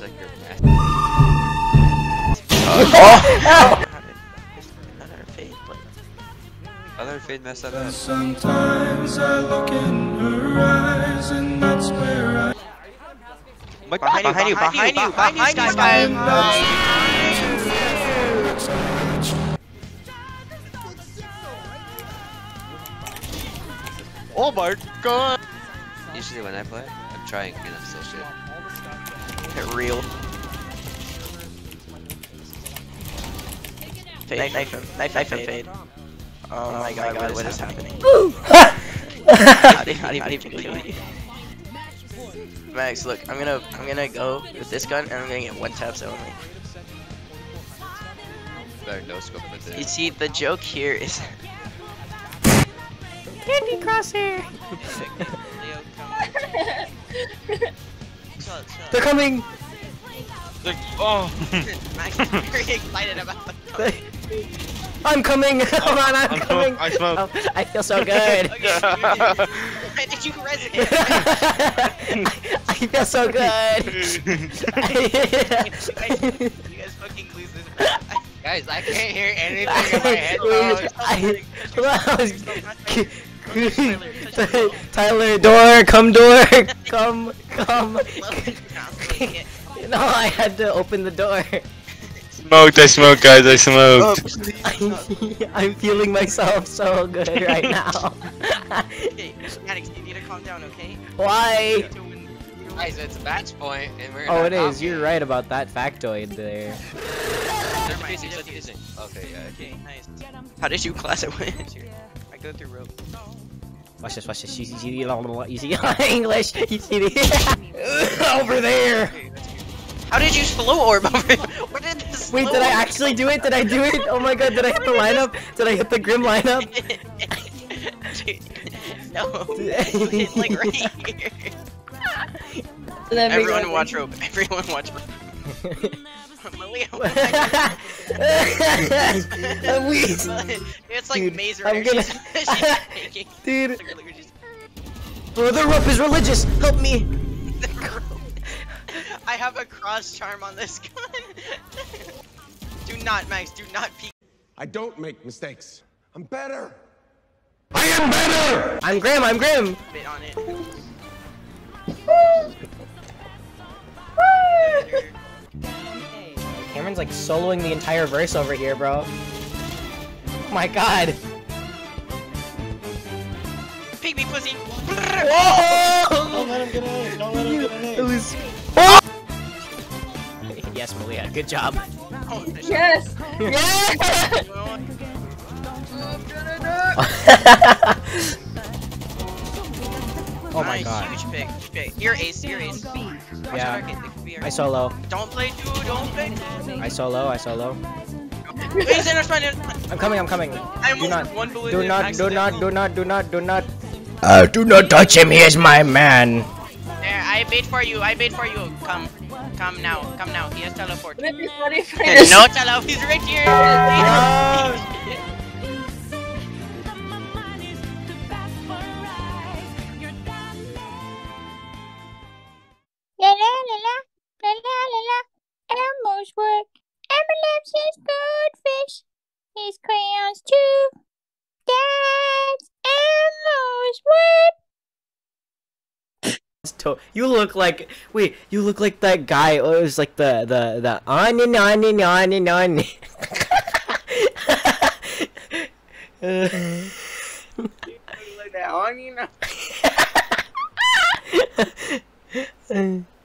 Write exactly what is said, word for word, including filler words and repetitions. suck your mask. Oh! Another fade, like. Another fade messed up. That. Sometimes I look in her eyes, and that's where I. Oh my God, behind you, behind you, behind you, behind you, behind you, guys. Oh my God! Usually when I play, I'm trying and I'm still shit. Get real. Fade, knife, knife him, knife, knife him, fade. Oh my God, God, what is happening? How do you even kill you? Max, look, I'm gonna I'm gonna go with this gun and I'm gonna get one taps only. Better no scope with it. You see, the joke here is Candy Crosshair. They're coming. They're, oh, Max is very excited about the gun. I'm coming! Come oh, on, I'm, I'm coming! I smoke! Oh, I feel so good! Why did you resonate? I feel so good! You guys fucking lose this. Guys, I can't hear anything in my headphones. I, I, well, Tyler, door, come door! Come, come! No, I had to open the door. Smoked, I smoked, guys, I smoked. Oh, I'm feeling myself so good right now. Okay, Maddox, you need to calm down, okay? Why? Guys, it's a match point, and we're Oh, it is. Game. You're right about that factoid there. Okay, yeah. Okay, nice. How did you class it win? I go through rope. Watch this, watch this. You see the you see English. You see the over there. How did you slow orb over here? Where did this Wait, did I actually do it? Did I do it? Oh my God, did I hit the lineup? Did I hit the grim lineup? Dude, no. You hit like right here. Everyone watch rope. Everyone watch rope. Malia, it's like dude, Maze Runner. I'm gonna... she's, she's taking... Dude. Oh, the rope is religious. Help me. I have a cross charm on this gun. Do not, Max, do not peek. I don't make mistakes. I'm better. I am better! I'm Graham, I'm Graham! Bit on it. Cameron's like soloing the entire verse over here, bro. Oh my God. Peek me, pussy. Oh! Don't let him get away. Don't let him get away. Oh! Yes, Malia, good job. Oh, yes! Yes! Oh my God. Huge pick, huge pick. You're ace, you're ace. Yeah. I solo. Don't play two, don't play two. I solo, I solo. I'm coming, I'm coming. I do not, one do not, do not, do not, do not, do not. Uh, do not touch him, he is my man. There, I made for you, I made for you. Come, come now, come now. He has teleport. No teleport, he's right here. La la la la, la la la la. Elmo's work. Emerlaps is goldfish. His crayons too. That's Elmo's work. You look like wait. You look like that guy. Oh, it was like the the the on and on and on and on. uh.